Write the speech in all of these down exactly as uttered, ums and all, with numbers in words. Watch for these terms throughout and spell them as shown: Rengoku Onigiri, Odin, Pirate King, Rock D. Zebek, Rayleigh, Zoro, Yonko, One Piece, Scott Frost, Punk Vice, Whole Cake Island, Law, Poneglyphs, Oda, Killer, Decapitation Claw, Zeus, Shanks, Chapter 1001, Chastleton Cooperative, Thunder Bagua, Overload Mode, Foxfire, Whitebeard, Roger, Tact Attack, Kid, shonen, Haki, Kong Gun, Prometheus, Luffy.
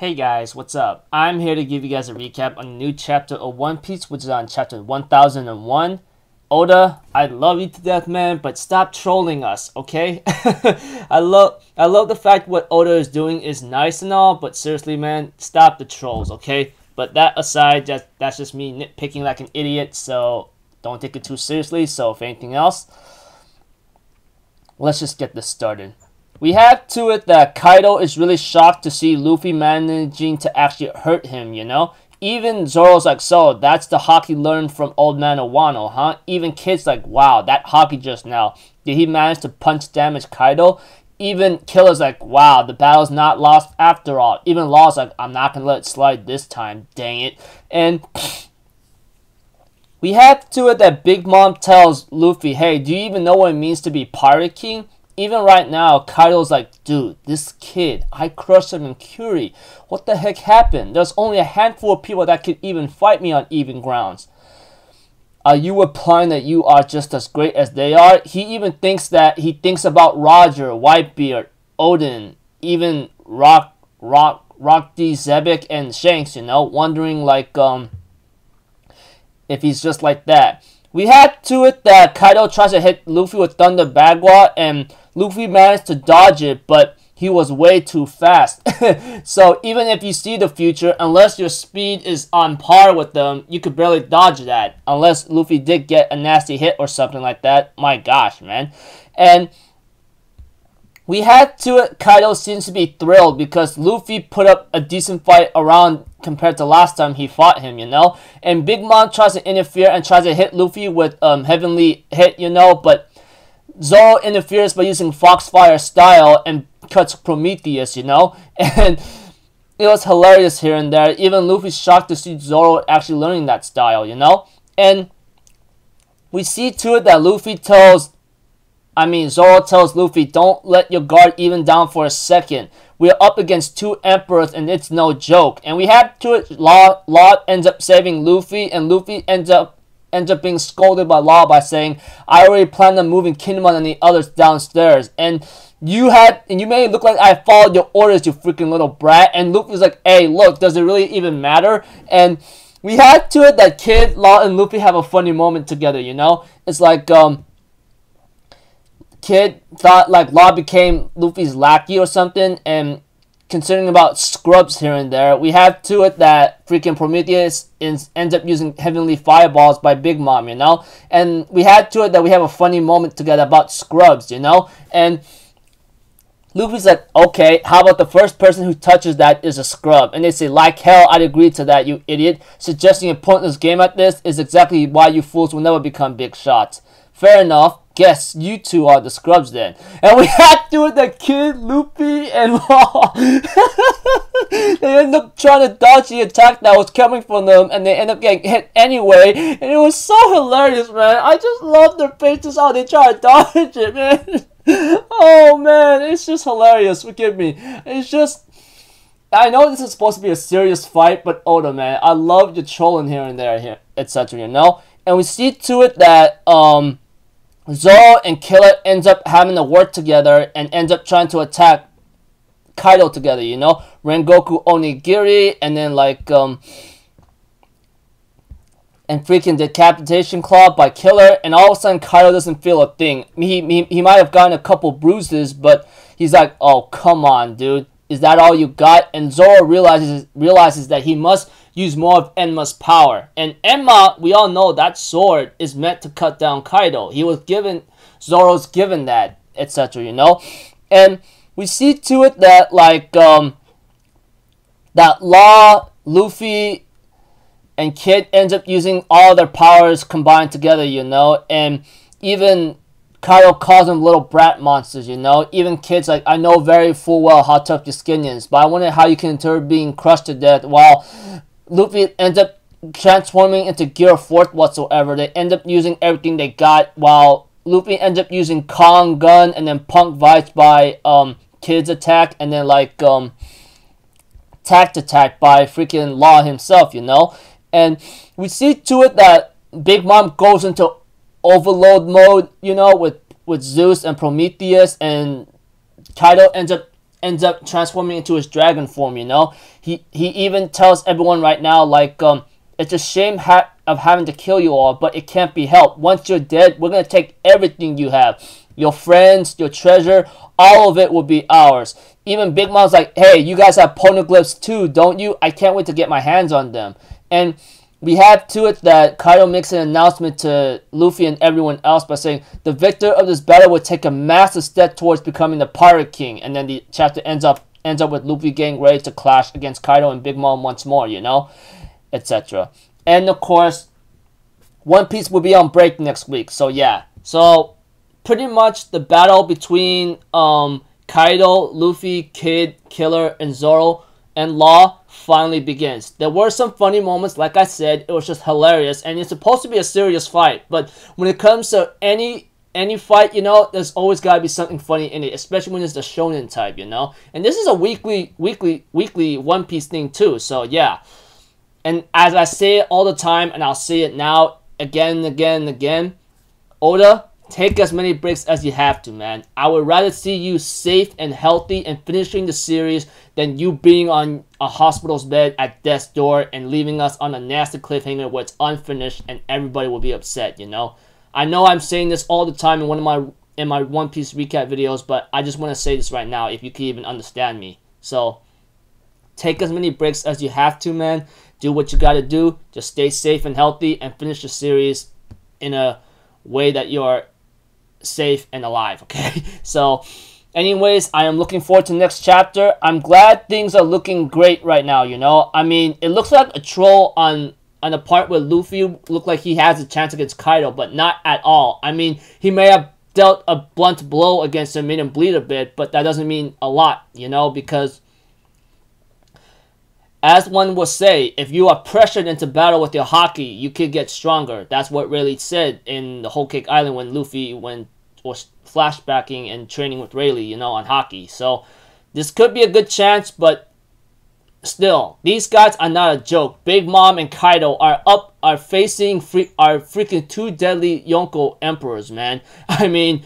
Hey guys, what's up? I'm here to give you guys a recap on the new chapter of One Piece, which is on chapter one thousand one. Oda, I love you to death, man, but stop trolling us, okay? I love I love the fact what Oda is doing is nice and all, but seriously, man, stop the trolls, okay? But that aside, just, that's just me nitpicking like an idiot, so don't take it too seriously. So if anything else, let's just get this started. We have to it that Kaido is really shocked to see Luffy managing to actually hurt him, you know? Even Zoro's like, so that's the Haki learned from Old Man Wano, huh? Even Kid's like, wow, that Haki just now. Did he manage to punch damage Kaido? Even Killer's like, wow, the battle's not lost after all. Even Law's like, I'm not gonna let it slide this time, dang it. And we have to it that Big Mom tells Luffy, hey, do you even know what it means to be Pirate King? Even right now, Kaido's like, dude, this kid, I crushed him in Curie. What the heck happened? There's only a handful of people that could even fight me on even grounds. Are you implying that you are just as great as they are? He even thinks that he thinks about Roger, Whitebeard, Odin, even Rock, Rock, Rock D. Zebek and Shanks, you know, wondering like um if he's just like that. We had to it that Kaido tries to hit Luffy with Thunder Bagua, and Luffy managed to dodge it, but he was way too fast. So even if you see the future, unless your speed is on par with them, you could barely dodge that. Unless Luffy did get a nasty hit or something like that. My gosh, man. And we had to it, Kaido seems to be thrilled because Luffy put up a decent fight around compared to last time he fought him, you know? And Big Mom tries to interfere and tries to hit Luffy with um, Heavenly Hit, you know? But Zoro interferes by using Foxfire style and cuts Prometheus, you know? And it was hilarious here and there. Even Luffy's shocked to see Zoro actually learning that style, you know? And we see to it that Luffy tells... I mean, Zoro tells Luffy, don't let your guard even down for a second. We're up against two emperors and it's no joke. And we have to it, Law, Law ends up saving Luffy, and Luffy ends up ends up being scolded by Law by saying, I already planned on moving Kinemon and the others downstairs. And you had and you made it look like I followed your orders, you freaking little brat. And Luffy's like, hey, look, does it really even matter? And we had to it that Kid, Law, and Luffy have a funny moment together, you know? It's like, um... Kid thought like Law became Luffy's lackey or something, and considering about scrubs here and there, we have to it that freaking Prometheus is, ends up using heavenly fireballs by Big Mom, you know? And we had to it that we have a funny moment together about scrubs, you know? And Luffy's like, okay, how about the first person who touches that is a scrub? And they say, like hell, I'd agree to that, you idiot. Suggesting a pointless game at this is exactly why you fools will never become big shots. Fair enough. Yes, you two are the scrubs then. And we had to with the Kid, Luffy, and Law. They end up trying to dodge the attack that was coming from them, and they end up getting hit anyway. And it was so hilarious, man. I just love their faces, how they try to dodge it, man. Oh, man. It's just hilarious. Forgive me. It's just... I know this is supposed to be a serious fight, but Oda, man. I love the trolling here and there, here, et cetera, you know? And we see to it that... um. Zoro and Killer ends up having to work together and ends up trying to attack Kaido together, you know? Rengoku Onigiri, and then like, um... and freaking Decapitation Claw by Killer, and all of a sudden Kaido doesn't feel a thing. He, he, he might have gotten a couple bruises, but he's like, oh, come on, dude. Is that all you got? And Zoro realizes, realizes that he must... use more of Enma's power. And Enma, we all know that sword is meant to cut down Kaido. He was given, Zoro's given that, et cetera, you know? And we see to it that, like, um, that Law, Luffy, and Kid ends up using all their powers combined together, you know? And even Kaido calls them little brat monsters, you know? Even Kid's like, I know very full well how tough your skin is, but I wonder how you can endure being crushed to death while... Luffy ends up transforming into Gear Fourth whatsoever. They end up using everything they got, while Luffy ends up using Kong Gun and then Punk Vice by um, Kid's Attack, and then like um, Tact Attack by freaking Law himself, you know? And we see to it that Big Mom goes into Overload Mode, you know, with, with Zeus and Prometheus, and Kaido ends up ends up transforming into his dragon form, you know? He he even tells everyone right now, like, um, it's a shame ha of having to kill you all, but it can't be helped. Once you're dead, we're going to take everything you have. Your friends, your treasure, all of it will be ours. Even Big Mom's like, hey, you guys have Poneglyphs too, don't you? I can't wait to get my hands on them. And we have to it that Kaido makes an announcement to Luffy and everyone else by saying, the victor of this battle will take a massive step towards becoming the Pirate King. And then the chapter ends up ends up with Luffy getting ready to clash against Kaido and Big Mom once more, you know, et cetera. And of course, One Piece will be on break next week. So yeah, so pretty much the battle between um, Kaido, Luffy, Kid, Killer, and Zoro and Law finally begins. There were some funny moments, like I said, it was just hilarious, and it's supposed to be a serious fight, but when it comes to any any fight, you know, there's always gotta be something funny in it, especially when it's the shonen type, you know? And this is a weekly, weekly, weekly One Piece thing too, so yeah. And as I say it all the time, and I'll say it now again and again and again, Oda, take as many breaks as you have to, man. I would rather see you safe and healthy and finishing the series than you being on a hospital's bed at death's door and leaving us on a nasty cliffhanger where it's unfinished and everybody will be upset, you know? I know I'm saying this all the time in one of my in my One Piece recap videos, but I just want to say this right now if you can even understand me. So, take as many breaks as you have to, man. Do what you gotta do. Just stay safe and healthy and finish the series in a way that you're safe and alive, okay? So anyways, I am looking forward to the next chapter. I'm glad things are looking great right now, you know? I mean, it looks like a troll on on the part where Luffy looked like he has a chance against Kaido, but not at all. I mean, he may have dealt a blunt blow against him, made him bleed a bit, but that doesn't mean a lot, you know? Because as one would say, if you are pressured into battle with your Haki, you could get stronger. That's what Rayleigh said in the Whole Cake Island when Luffy went, was flashbacking and training with Rayleigh, you know, on Haki. So this could be a good chance, but still, these guys are not a joke. Big Mom and Kaido are up, are facing free, are freaking two deadly Yonko emperors, man. I mean,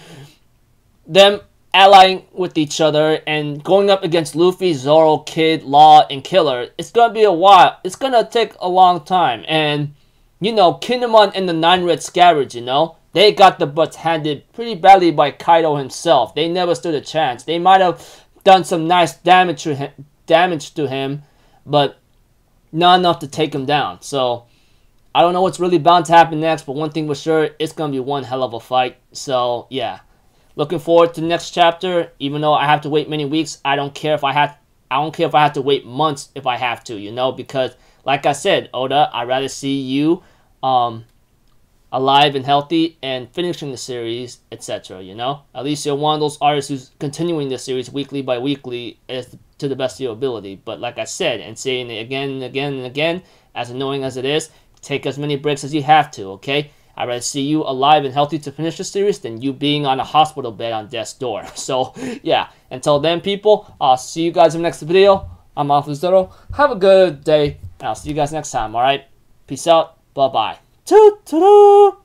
them allying with each other and going up against Luffy, Zoro, Kid, Law, and Killer, it's gonna be a while. It's gonna take a long time. And, you know, Kinemon and the Nine Red Scabbards, you know, they got the butts handed pretty badly by Kaido himself. They never stood a chance. They might have done some nice damage to him, damage to him, but not enough to take him down. So, I don't know what's really bound to happen next, but one thing for sure, it's gonna be one hell of a fight. So, yeah. Looking forward to the next chapter. Even though I have to wait many weeks, I don't care if I have I don't care if I have to wait months if I have to, you know, because like I said, Oda, I'd rather see you um alive and healthy and finishing the series, et cetera. You know? At least you're one of those artists who's continuing the series weekly by weekly as to the best of your ability. But like I said, and saying it again and again and again, as annoying as it is, take as many breaks as you have to, okay? I'd rather see you alive and healthy to finish the series than you being on a hospital bed on death's door. So, yeah. Until then, people, I'll see you guys in the next video. I'm Zoro. Have a good day, and I'll see you guys next time, alright? Peace out. Bye-bye. Toot-toot-toot!